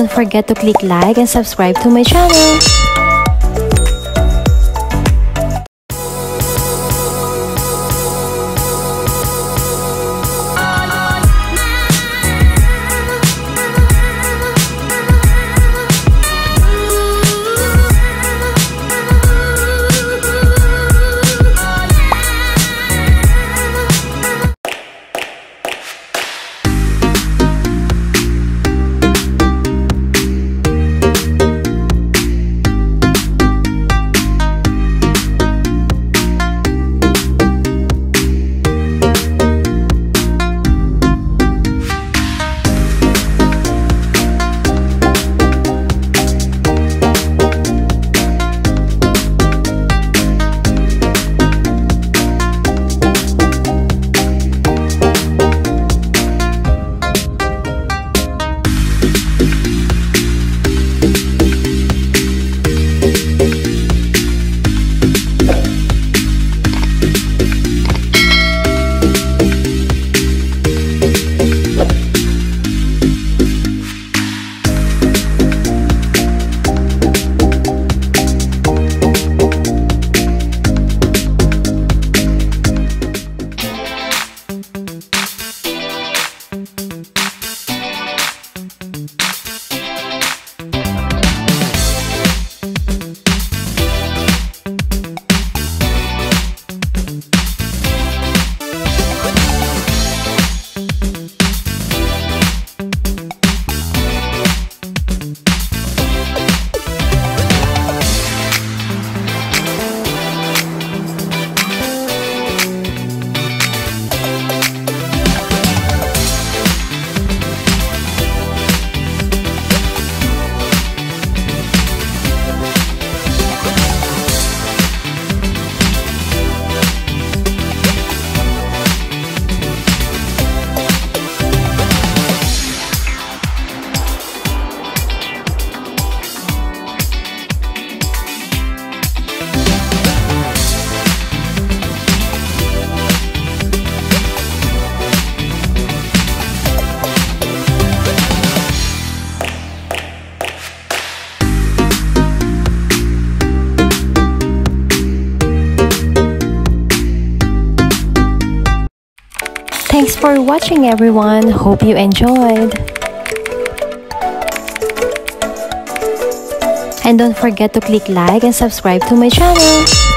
don't forget to click like and subscribe to my channel. Thanks for watching, everyone. Hope you enjoyed. And don't forget to click like and subscribe to my channel.